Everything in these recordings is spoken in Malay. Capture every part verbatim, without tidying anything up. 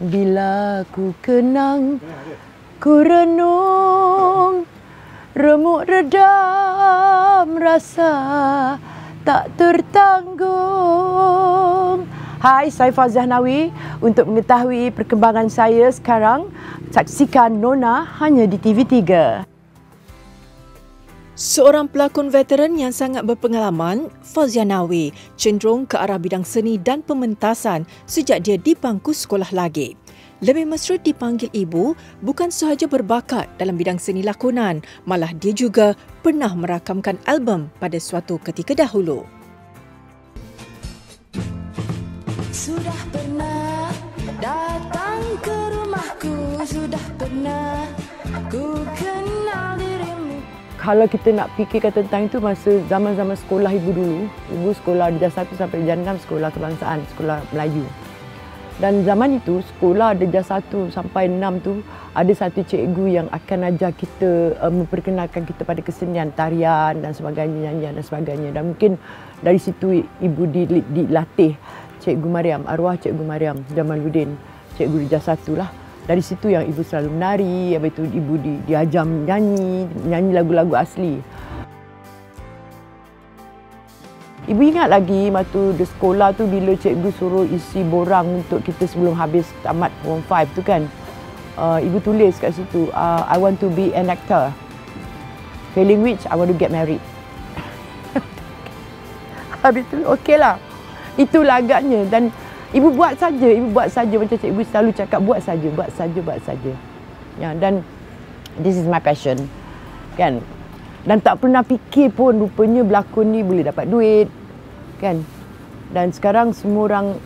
Bila ku kenang, ku renung, remuk redam rasa tak tertanggung. Hai, saya Fauziah Nawi. Untuk mengetahui perkembangan saya sekarang, saksikan Nona hanya di T V tiga. Seorang pelakon veteran yang sangat berpengalaman, Fauziah Nawi cenderung ke arah bidang seni dan pementasan sejak dia di bangku sekolah lagi. Lebih mesra dipanggil ibu, bukan sahaja berbakat dalam bidang seni lakonan, malah dia juga pernah merakamkan album pada suatu ketika dahulu. Sudah pernah datang ke rumahku, sudah pernah ku kenal dirimu. Kalau kita nak fikirkan tentang itu, masa zaman-zaman sekolah ibu dulu, ibu sekolah darjah satu sampai darjah enam sekolah kebangsaan, sekolah Melayu. Dan zaman itu sekolah darjah satu sampai enam tu ada satu cikgu yang akan ajar kita, uh, memperkenalkan kita pada kesenian tarian dan sebagainya, nyanyian dan sebagainya. Dan mungkin dari situ ibu dilatih, Cikgu Maryam, arwah Cikgu Maryam Jamaluddin, cikgu darjah satu lah. Dari situ yang ibu selalu menari, habis itu ibu di, diajar menyanyi, nyanyi lagu-lagu asli. Ibu ingat lagi waktu di sekolah tu bila cikgu suruh isi borang untuk kita sebelum habis tamat form lima tu kan. Uh, ibu tulis kat situ, uh, I want to be an actor. Failing which, I want to get married. Habis tu, okey lah. Itulah agaknya, dan ibu buat saja, ibu buat saja macam cikgu selalu cakap, buat saja, buat saja, buat saja. Ya, dan this is my passion, kan? Dan tak pernah fikir pun rupanya berlakon ni boleh dapat duit, kan? Dan sekarang semua orang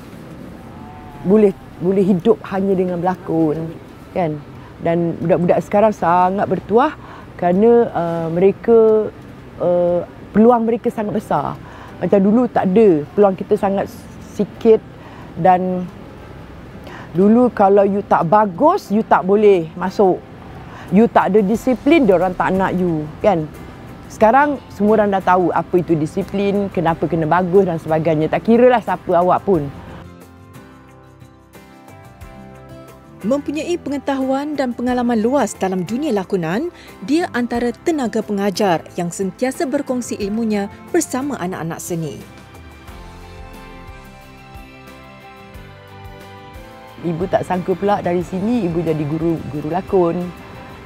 boleh boleh hidup hanya dengan berlakon, kan? Dan budak-budak sekarang sangat bertuah kerana uh, mereka uh, peluang mereka sangat besar. Macam dulu tak ada, peluang kita sangat sikit. Dan dulu kalau you tak bagus, you tak boleh masuk. You tak ada disiplin, diorang tak nak you, kan? Sekarang semua orang dah tahu apa itu disiplin, kenapa kena bagus dan sebagainya. Tak kiralah siapa awak pun. Mempunyai pengetahuan dan pengalaman luas dalam dunia lakonan, dia antara tenaga pengajar yang sentiasa berkongsi ilmunya bersama anak-anak seni. Ibu tak sangka pula dari sini ibu jadi guru guru lakon,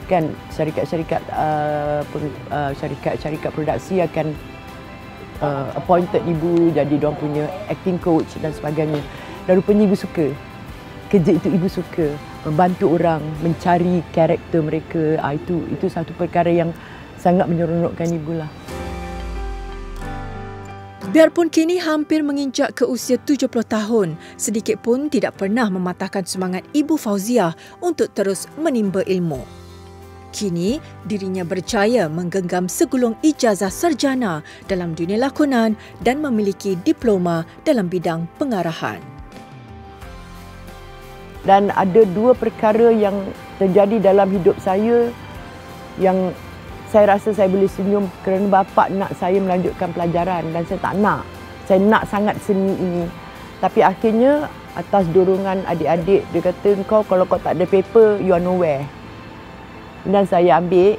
kan? Syarikat-syarikat uh, uh, syarikat-syarikat produksi akan uh, appointed ibu jadi diorang punya acting coach dan sebagainya. Dan rupanya ibu suka kerja itu, ibu suka membantu orang mencari karakter mereka. Ah, itu itu satu perkara yang sangat menyeronokkan ibu lah. Biarpun kini hampir menginjak ke usia tujuh puluh tahun, sedikit pun tidak pernah mematahkan semangat ibu Fauziah untuk terus menimba ilmu. Kini, dirinya berjaya menggenggam segulung ijazah sarjana dalam dunia lakonan dan memiliki diploma dalam bidang pengarahan. Dan ada dua perkara yang terjadi dalam hidup saya yang saya rasa saya boleh senyum kerana bapa nak saya melanjutkan pelajaran dan saya tak nak. Saya nak sangat seni ini. Tapi akhirnya atas dorongan adik-adik, dia kata kau kalau kau tak ada paper, you are nowhere. Dan saya ambil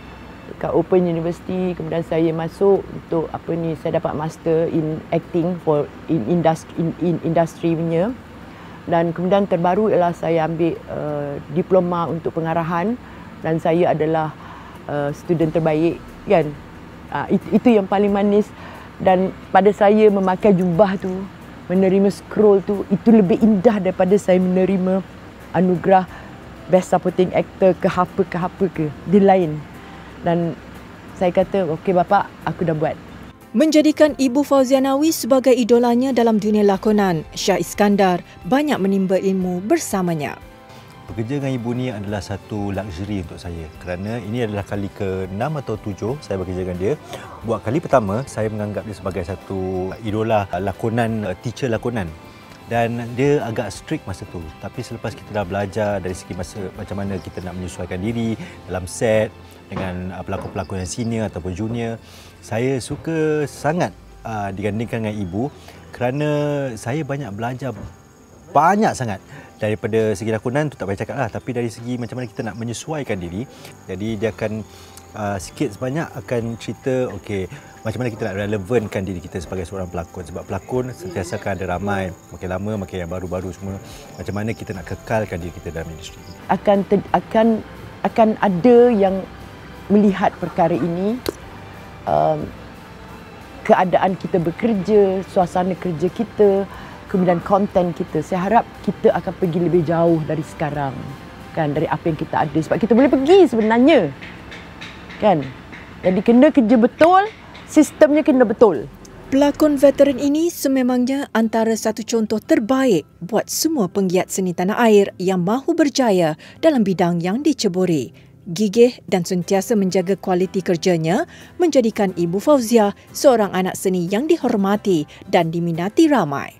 kat Open University, kemudian saya masuk untuk apa ni, saya dapat master in acting for in industry in, in industry punya. Dan kemudian terbaru ialah saya ambil uh, diploma untuk pengarahan dan saya adalah Uh, student terbaik, kan? Uh, itu, itu yang paling manis. Dan pada saya memakai jubah tu, menerima scroll tu, itu lebih indah daripada saya menerima anugerah Best Supporting Actor ke apa-ke apa-ke. Dia lain. Dan saya kata, okey bapa, aku dah buat. Menjadikan ibu Fauziah Nawi sebagai idolanya dalam dunia lakonan, Syah Iskandar banyak menimba ilmu bersamanya. Bekerja dengan ibu ni adalah satu luxury untuk saya kerana ini adalah kali ke enam atau tujuh saya bekerja dengan dia. Buat kali pertama, saya menganggap dia sebagai satu idola lakonan, teacher lakonan. Dan dia agak strict masa tu. Tapi selepas kita dah belajar dari segi masa macam mana kita nak menyesuaikan diri dalam set dengan pelakon-pelakon yang senior ataupun junior, saya suka sangat uh, digandingkan dengan ibu kerana saya banyak belajar banyak sangat. Daripada segi lakonan tu tak payah cakap lah, tapi dari segi macam mana kita nak menyesuaikan diri. Jadi dia akan uh, sikit sebanyak akan cerita okay, macam mana kita nak relevankan diri kita sebagai seorang pelakon. Sebab pelakon sentiasa akan ada ramai, makin lama makin yang baru-baru semua. Macam mana kita nak kekalkan diri kita dalam industri ini. Akan, ter, akan, akan ada yang melihat perkara ini, um, keadaan kita bekerja, suasana kerja kita, kemudian konten kita. Saya harap kita akan pergi lebih jauh dari sekarang, kan, dari apa yang kita ada, sebab kita boleh pergi sebenarnya, kan. Jadi kena kerja betul, sistemnya kena betul. Pelakon veteran ini sememangnya antara satu contoh terbaik buat semua penggiat seni tanah air yang mahu berjaya dalam bidang yang diceburi. Gigih dan sentiasa menjaga kualiti kerjanya menjadikan Ibu Fauziah seorang anak seni yang dihormati dan diminati ramai.